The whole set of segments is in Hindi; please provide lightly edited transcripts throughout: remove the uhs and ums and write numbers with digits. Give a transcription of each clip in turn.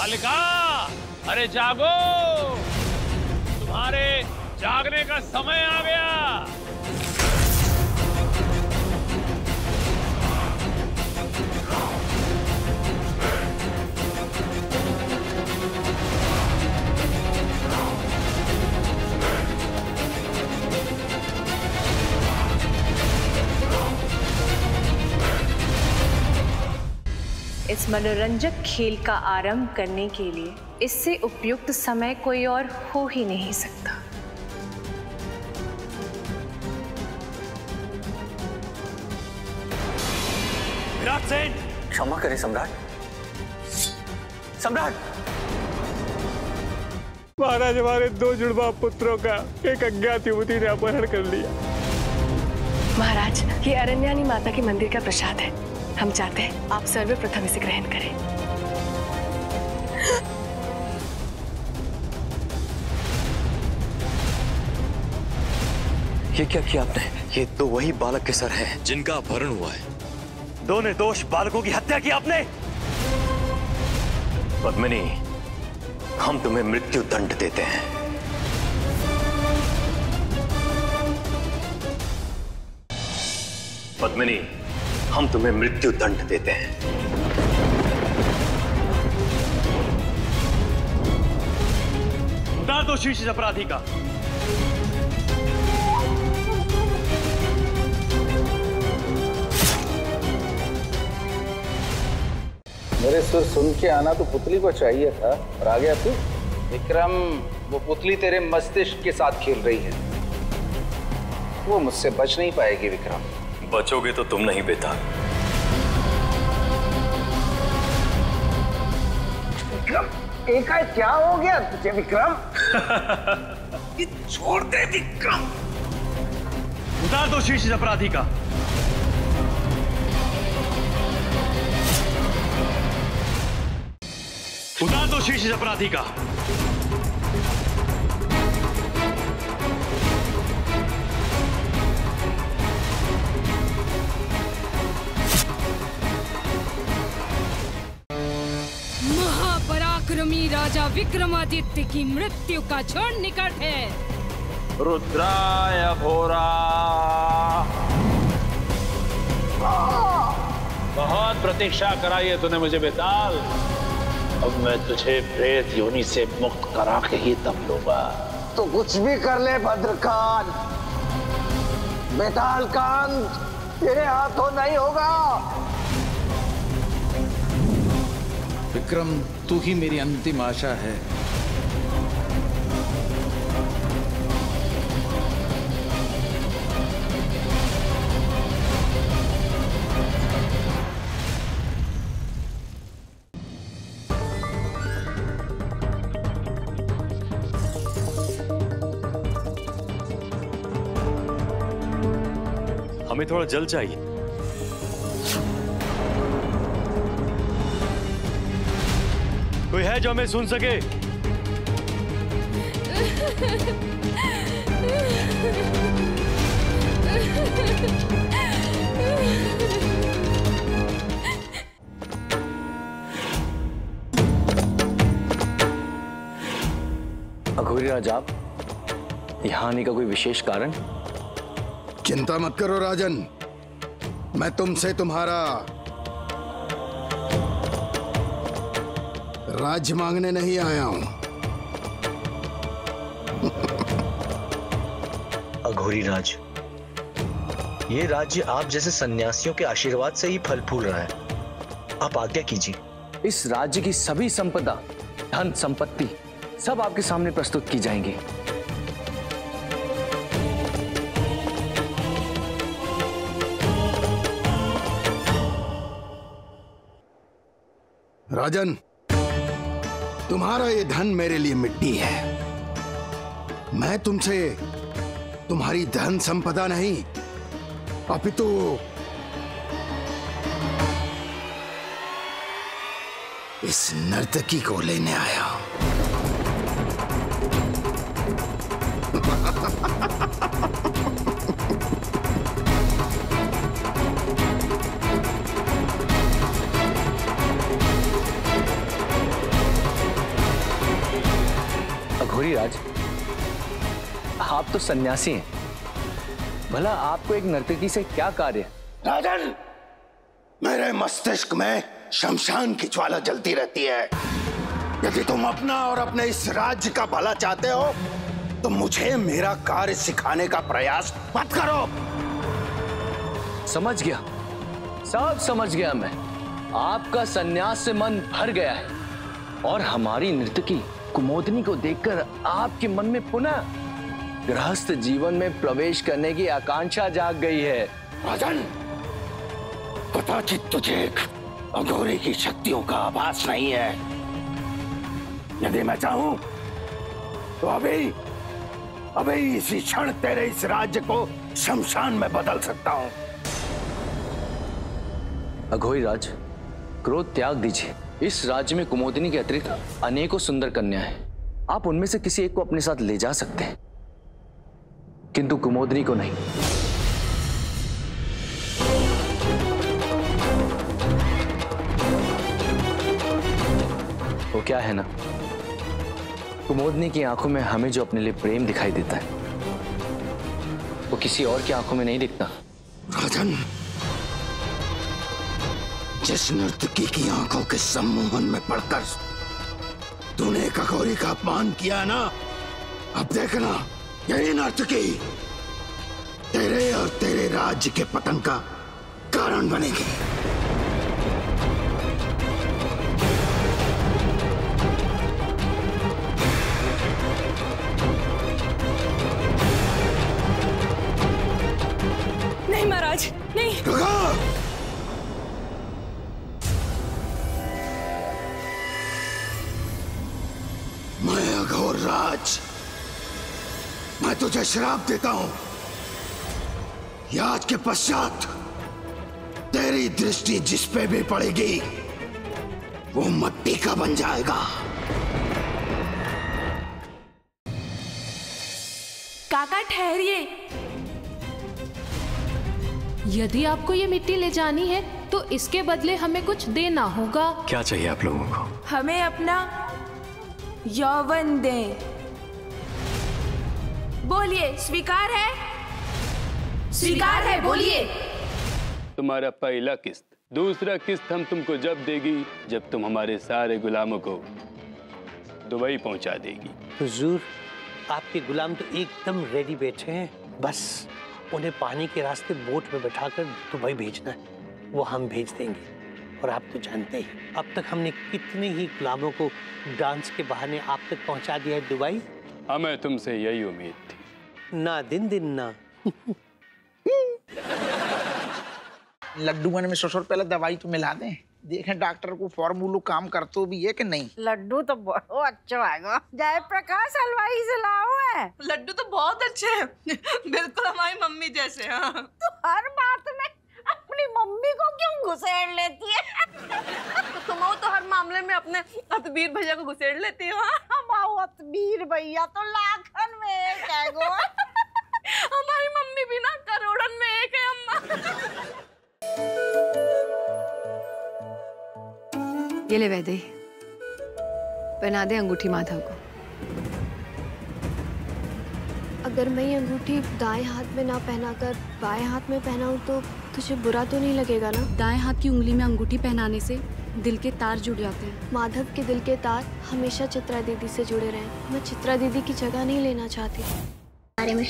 अलका, अरे जागो, तुम्हारे जागने का समय आ गया। इस मनोरंजक खेल का आरंभ करने के लिए इससे उपयुक्त समय कोई और हो ही नहीं सकता। विराट सेन, क्षमा करें सम्राट। सम्राट, महाराज हमारे दो जुड़वा पुत्रों का एक अज्ञात युवती ने अपहरण कर लिया। महाराज, ये अरण्यानी माता के मंदिर का प्रसाद है। हम चाहते हैं आप सर्वप्रथम इसे ग्रहण करें। ये क्या किया आपने? ये तो वही बालक के सर हैं जिनका अपहरण हुआ है। दो निर्दोष बालकों की हत्या की आपने। पद्मिनी, हम तुम्हें मृत्यु दंड देते हैं। पद्मिनी, हम तुम्हें मृत्यु दंड देते हैं। उतार दो शीश अपराधी का। मेरे सुर सुन के आना तो पुतली को चाहिए था और आ गया तू। विक्रम, वो पुतली तेरे मस्तिष्क के साथ खेल रही है। वो मुझसे बच नहीं पाएगी विक्रम। बचोगे तो तुम नहीं बेटा। विक्रम, एकाएक क्या हो गया तुझे विक्रम? ये छोड़ दे विक्रम। उतार दो शीश अपराधी का। उतार दो शीश अपराधी का। राजा विक्रमादित्य की मृत्यु का क्षण निकट है। रुद्राय भोरा, बहुत प्रतीक्षा कराई है तूने मुझे बेताल। अब मैं तुझे प्रेत योनि से मुक्त करा के ही तब लूंगा। तो कुछ भी कर ले भद्रकाल, बेताल का अंत तेरे हाथों नहीं होगा। विक्रम, तू ही मेरी अंतिम आशा है। हमें थोड़ा जल चाहिए। कोई है जो हमें सुन सके? अघोरी राजा, आप यहाँ आने का कोई विशेष कारण? चिंता मत करो राजन, मैं तुमसे तुम्हारा राज्य मांगने नहीं आया हूं। अघोरी राज, ये राज्य आप जैसे सन्यासियों के आशीर्वाद से ही फल फूल रहा है। आप आज्ञा कीजिए। इस राज्य की सभी संपदा, धन संपत्ति सब आपके सामने प्रस्तुत की जाएंगी। राजन, तुम्हारा ये धन मेरे लिए मिट्टी है। मैं तुमसे तुम्हारी धन संपदा नहीं, अपितु इस नर्तकी को लेने आया हूं। महाराज, आप तो सन्यासी हैं, भला आपको एक नर्तकी से क्या कार्य? राजन, मेरे मस्तिष्क में शमशान की ज्वाला जलती रहती है। यदि तुम अपना और अपने इस राज्य का भला चाहते हो तो मुझे मेरा कार्य सिखाने का प्रयास मत करो। समझ गया, सब समझ गया मैं। आपका सन्यास से मन भर गया है और हमारी नर्तकी कुमोदनी को देखकर आपके मन में पुनः गृहस्थ जीवन में प्रवेश करने की आकांक्षा जाग गई है। राजन, कदाचित तुझे अघोरी की शक्तियों का आभास नहीं है। यदि मैं चाहूं तो अभी इसी क्षण तेरे इस राज्य को शमशान में बदल सकता हूं। अघोरी राज, क्रोध त्याग दीजिए। इस राज्य में कुमोदनी के अतिरिक्त अनेकों सुंदर कन्या है, आप उनमें से किसी एक को अपने साथ ले जा सकते हैं, किंतु कुमोदनी को नहीं। वो क्या है ना, कुमोदनी की आंखों में हमें जो अपने लिए प्रेम दिखाई देता है वो किसी और की आंखों में नहीं दिखता। राजन, जिस नर्तकी की आंखों के सम्मोहन में पड़कर तूने ककोरी का अपमान किया ना, अब देखना यही नर्तकी तेरे और तेरे राज्य के पतन का कारण बनेगी। नहीं महाराज, नहीं। रुको! मैं अघोर राज, मैं तुझे श्राप देता हूं, आज के पश्चात तेरी दृष्टि जिस पे भी पड़ेगी वो मट्टी का बन जाएगा। काका ठहरिए, यदि आपको ये मिट्टी ले जानी है तो इसके बदले हमें कुछ देना होगा। क्या चाहिए आप लोगों को? हमें अपना यौवन दें। बोलिए, स्वीकार है? स्वीकार है, बोलिए। तुम्हारा पहला किस्त, दूसरा किस्त हम तुमको जब देगी जब तुम हमारे सारे गुलामों को दुबई पहुंचा देगी। हुजूर, आपके गुलाम तो एकदम रेडी बैठे हैं, बस उन्हें पानी के रास्ते बोट में बैठाकर दुबई भेजना है, वो हम भेज देंगे। और आप तो जानते ही अब तक हमने कितने ही गुलामों को डांस के बहाने आप तक पहुँचा दिया है दुबई। हमें तुमसे यही उम्मीद थी ना, दिन दिन ना। लड्डू बने में 100 पहले दवाई तो मिला दें, देखें डॉक्टर को फॉर्मूलो काम करते भी है कि नहीं। लड्डू तो बहुत अच्छा आएगा, जय प्रकाश अलवाई से लाओ है। लड्डू तो बहुत अच्छे हैं, बिल्कुल हमारी मम्मी जैसे। हाँ। तो हर बात में अपनी मम्मी को क्यों घुसेड़ लेती है? तुम तो हर मामले में अपने अतबीर भैया को घुसेड़ लेती हो। अतबीर भैया तो लाखन में एक है गो। हमारी मम्मी भी ना करोड़न में एक है अम्मा। ये ले वैदे, पहना दे अंगूठी माधव को। अगर मैं ये अंगूठी दाएं हाथ में ना पहनाकर बाएं हाथ में पहनाऊं तो तुझे बुरा तो नहीं लगेगा ना? दाएं हाथ की उंगली में अंगूठी पहनाने से दिल के तार जुड़ जाते हैं। माधव के दिल के तार हमेशा चित्रा दीदी से जुड़े रहे। मैं चित्रा दीदी की जगह नहीं लेना चाहती। बारे में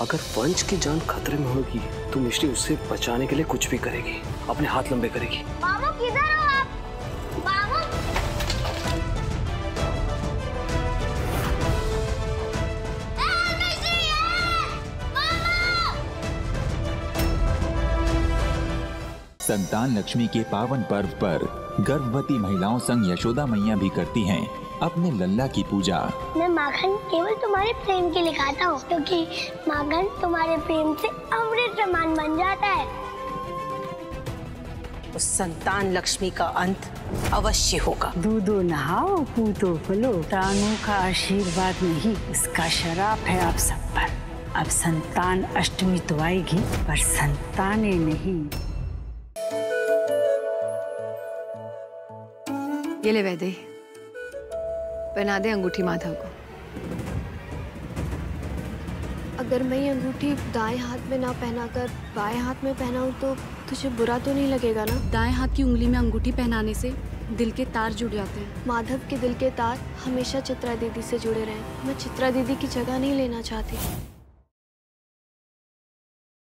अगर पंच की जान खतरे में होगी तो मिश्री उसे बचाने के लिए कुछ भी करेगी, अपने हाथ लंबे करेगी। बाबू किधर हो आप? संतान लक्ष्मी के पावन पर्व पर गर्भवती महिलाओं संग यशोदा मैया भी करती हैं अपने लल्ला की पूजा। मैं माखन केवल तुम्हारे प्रेम के लिए खाता हूँ, क्योंकि माखन तुम्हारे प्रेम से अमृत समान बन जाता है। उस संतान लक्ष्मी का अंत अवश्य होगा। दूधो नहाओ, पूतो फलो, प्राणों का आशीर्वाद नहीं इसका शराप है आप सब पर। अब संतान अष्टमी तो आएगी पर संताने नहीं। ये ले वैदे, पहना दे अंगूठी माधव को। अगर मैं ये अंगूठी दाएं हाथ में ना पहनाकर बाएं हाथ में पहनाऊं तो तुझे बुरा तो नहीं लगेगा ना? दाएं हाथ की उंगली में अंगूठी पहनाने से दिल के तार जुड़ जाते हैं। माधव के दिल के तार हमेशा चित्रा दीदी से जुड़े रहे। मैं चित्रा दीदी की जगह नहीं लेना चाहती।